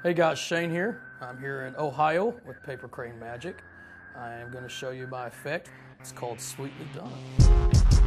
Hey guys, Shane here. I'm here in Ohio with Paper Crane Magic. I am going to show you my effect. It's called Sweetly Done.